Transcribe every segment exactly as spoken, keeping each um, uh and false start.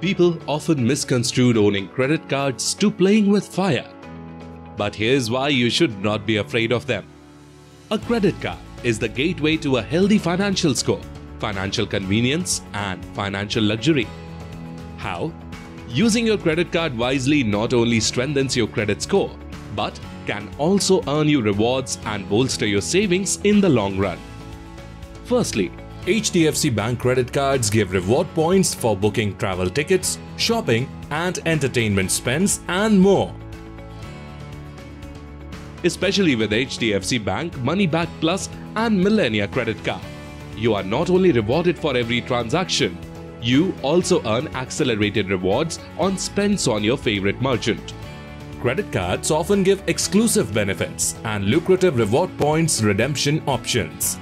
People often misconstrued owning credit cards to playing with fire. But here's why you should not be afraid of them. A credit card is the gateway to a healthy financial score, financial convenience, and financial luxury. How? Using your credit card wisely not only strengthens your credit score, but can also earn you rewards and bolster your savings in the long run. Firstly, H D F C Bank credit cards give reward points for booking travel tickets, shopping, and entertainment spends, and more. Especially with H D F C Bank, Money Back Plus and Millennia Credit Card, you are not only rewarded for every transaction, you also earn accelerated rewards on spends on your favorite merchant. Credit cards often give exclusive benefits and lucrative reward points redemption options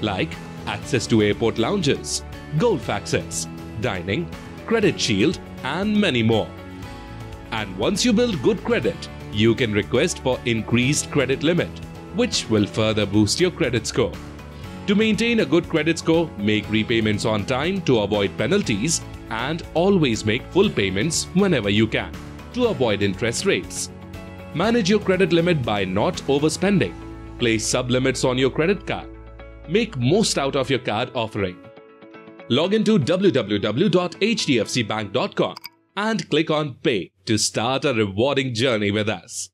like access to airport lounges, golf access, dining, credit shield, and many more. And once you build good credit, you can request for increased credit limit, which will further boost your credit score. To maintain a good credit score, make repayments on time to avoid penalties and always make full payments whenever you can to avoid interest rates. Manage your credit limit by not overspending. Place sublimits on your credit card. Make most out of your card offering. Log into w w w dot h d f c bank dot com and click on Pay to start a rewarding journey with us.